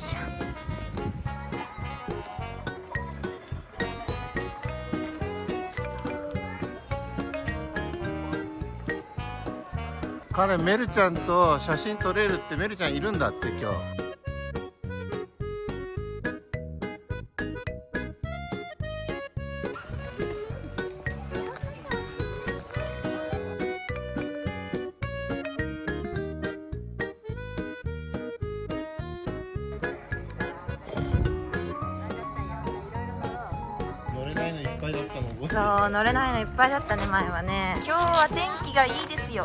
いじゃん。彼メルちゃんと写真撮れるって、メルちゃんいるんだって今日。そう、乗れないのいっぱいだったね、前はね。今日は天気がいいですよ。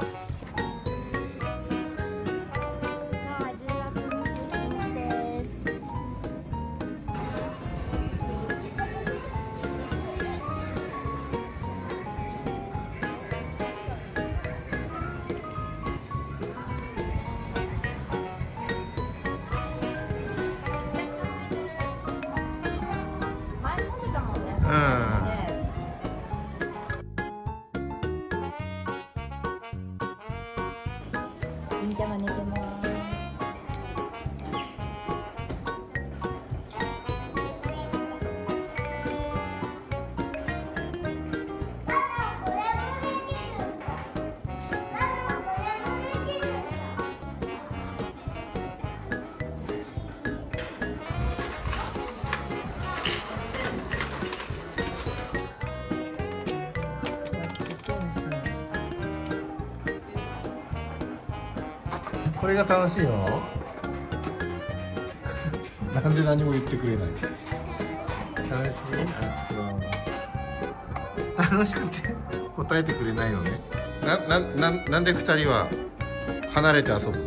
じゃあ寝てます。これが楽しいの？なんで何も言ってくれない。楽しい。楽しくて答えてくれないのね。なんで二人は離れて遊ぶ？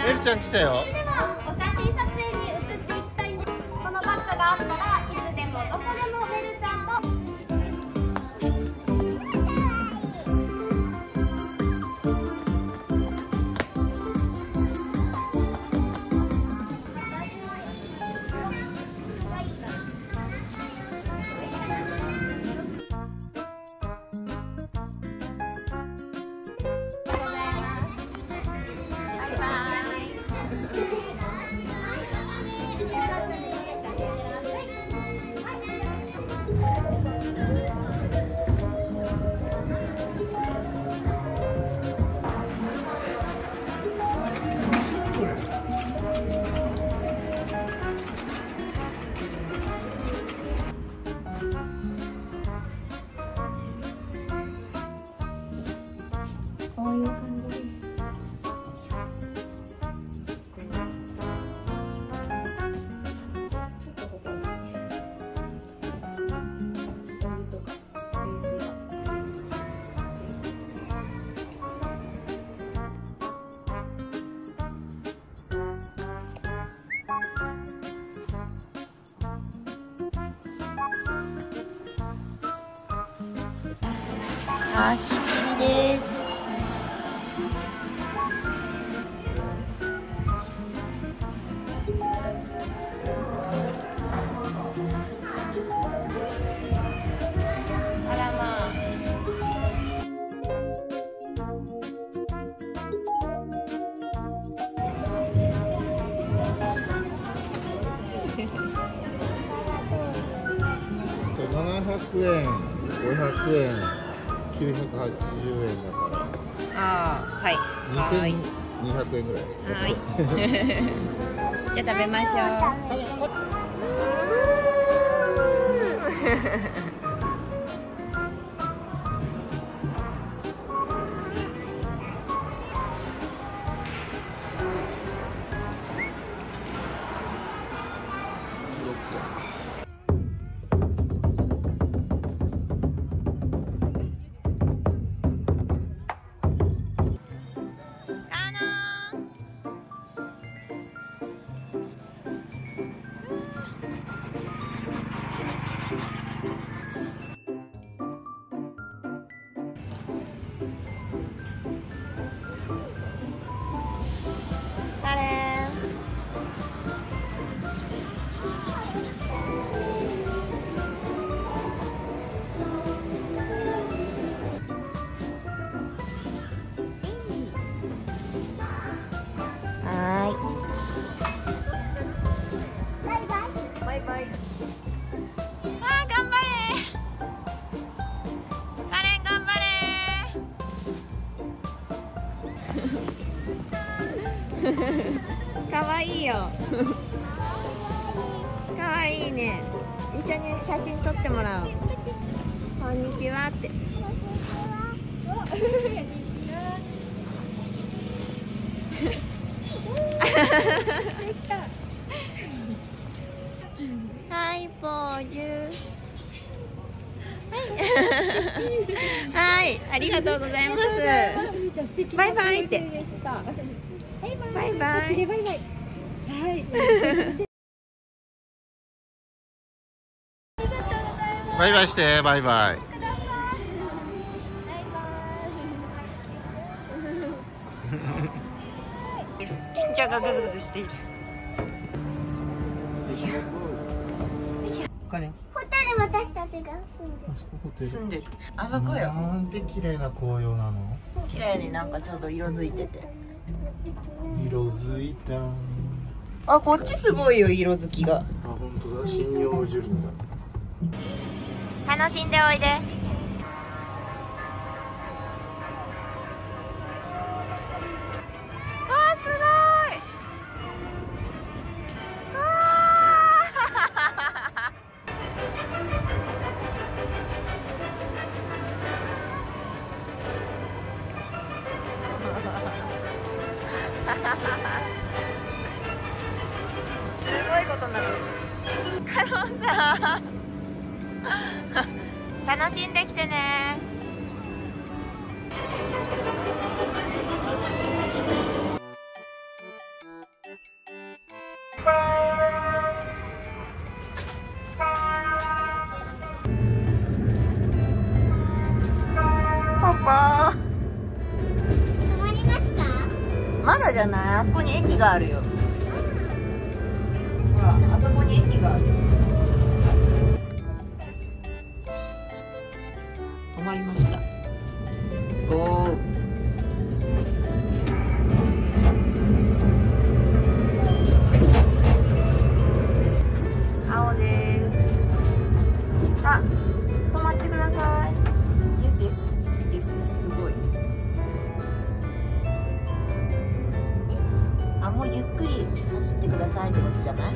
メルちゃん来たよ。お写真撮影に写っていきたい。このバッグがあったらいつでもどこでもメルちゃんと。こういう感じです。足切りです。700円、500円、980円だから。ああ、はい。2200円ぐらい。はい。じゃあ食べましょう。かわいいね。一緒に写真撮ってもらおう。こんにちはって。はい、ポージュ。はい、ありがとうございます。バイバイって。バイバイ。はい。バイバイして、バイバイ。りんちゃんがグズグズしている。ホテル私たちが住んでる。あそこよ。なんて綺麗な紅葉なの。綺麗になんかちょっと色づいてて。色づいた。あ、こっちすごいよ、色づきが。あ、本当だ。針葉樹林だ。楽しんでおいで。すごいことになる。カロンさん楽しんできてね。パパまだじゃない。あそこに駅があるよ。ほら、あそこに駅がある。止まりました。ゴー。青です。あ、止まってください。イエスイエス。イエスイエス、すごい。もうゆっくり走ってくださいってことじゃない？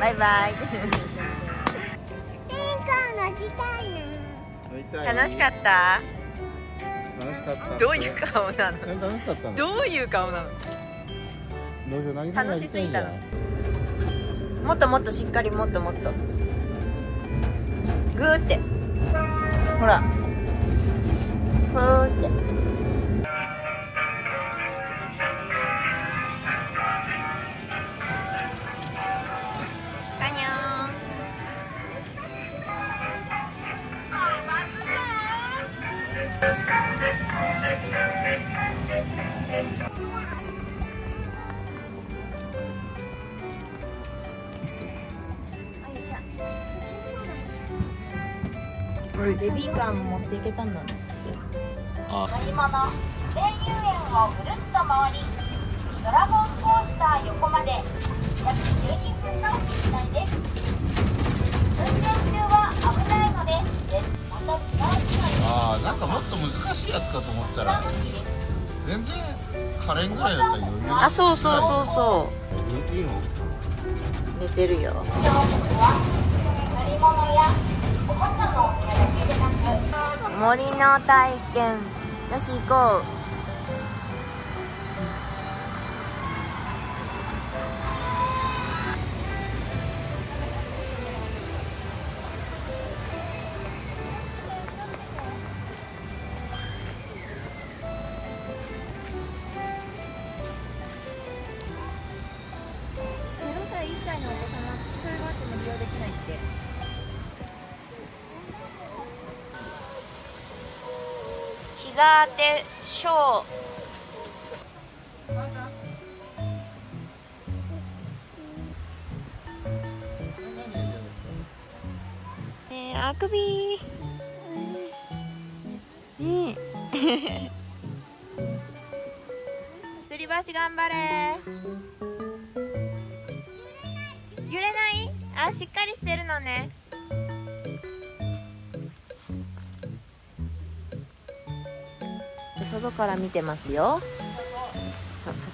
バイバイ。楽しかった？どういう顔なの？どういう顔なの？楽しすぎたの。もっともっとしっかり、もっともっとグーって、ほらふーって。カニョンベビーカーも持っていけたんだね。乗り物霊遊園をぐるっと回り、ドラゴンコースター横まで約12分の実際です。運転中は危ないので、また違う機会です。ああ、なんかもっと難しいやつかと思ったら全然カレンぐらいだったら余裕。あ、そうそうそうそう。寝てるよ。寝てるよ。乗り物や森の体験。よし、行こう。0歳、1歳のお子様は付き添いがあっても利用できないって。膝当てショー。ねえ、あくびー。ねえ。がし頑張れ。揺れない？あ、しっかりしてるのね。外から見てますよ。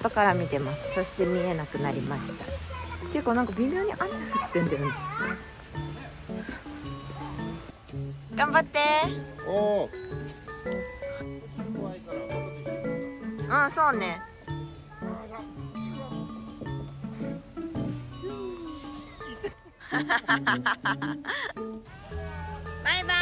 外から見てます。そして見えなくなりました。っていうかなんか微妙に雨降ってんだよね。頑張って。おー、うん、そうね。バイバイ。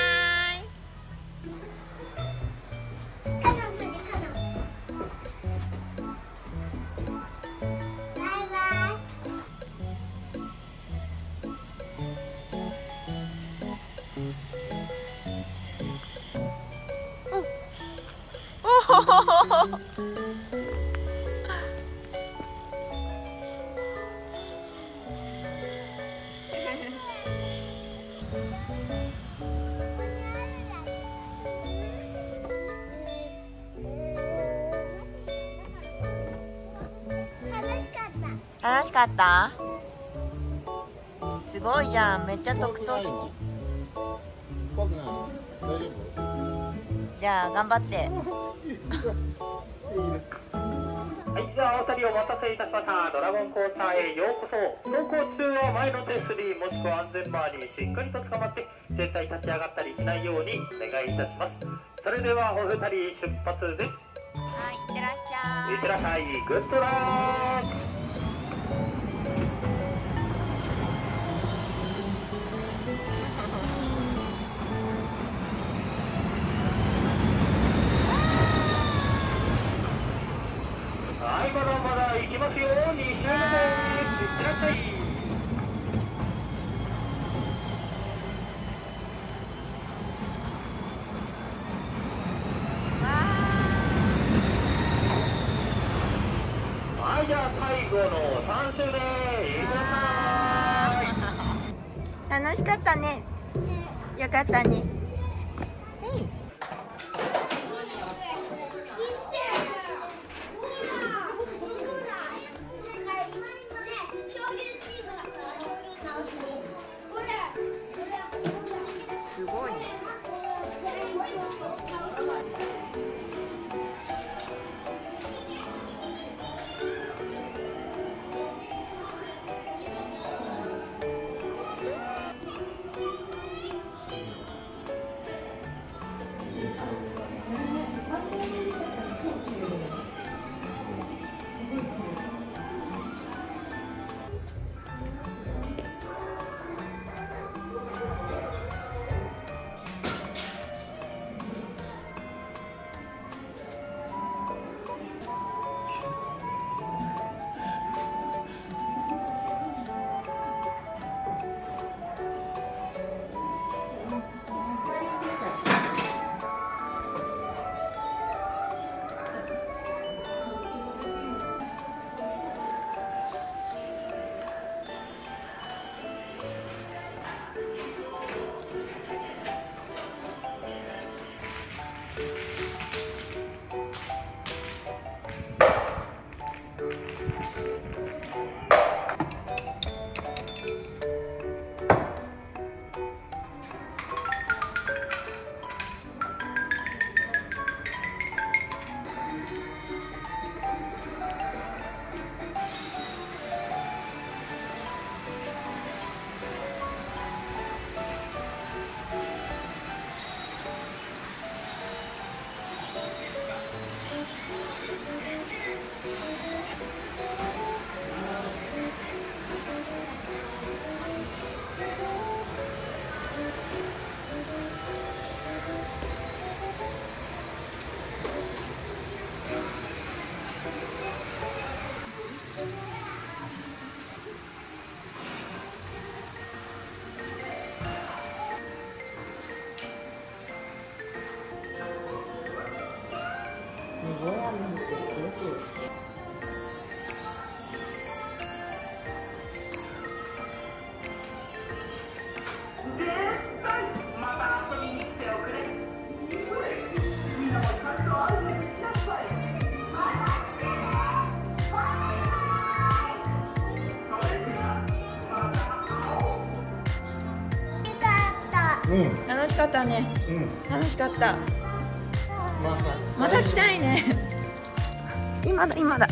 楽しかった？すごいじゃん、めっちゃ特等席。じゃあ頑張って。はい、ではお二人お待たせいたしました。ドラゴンコースターへようこそ。走行中は前の手すりもしくは安全バーにしっかりとつかまって絶対立ち上がったりしないようにお願いいたします。それではお二人出発です。はい、いってらっしゃい。いってらっしゃい。グッドラック。はい、じゃあ最後の3周目。楽しかったね。よかったね。すごいね。楽しかったね。楽しかった。また来たいね。今だ。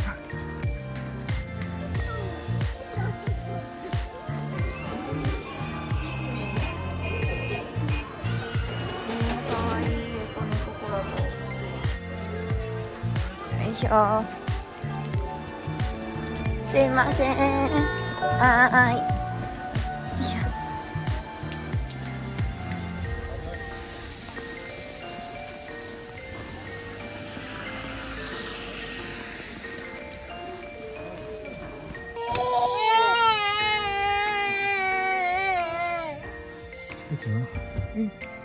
すいません。はい。よいしょ。うん。